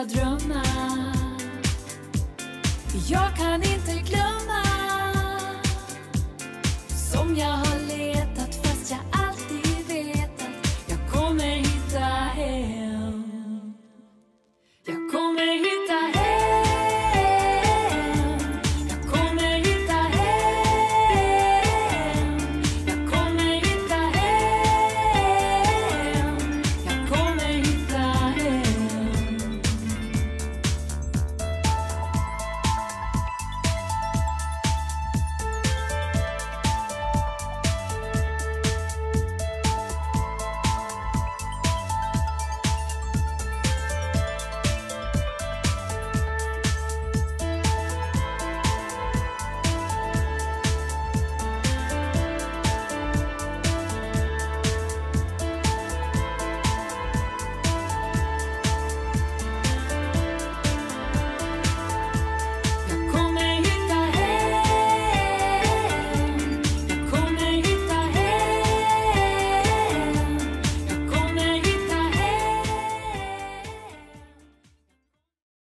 melodrama.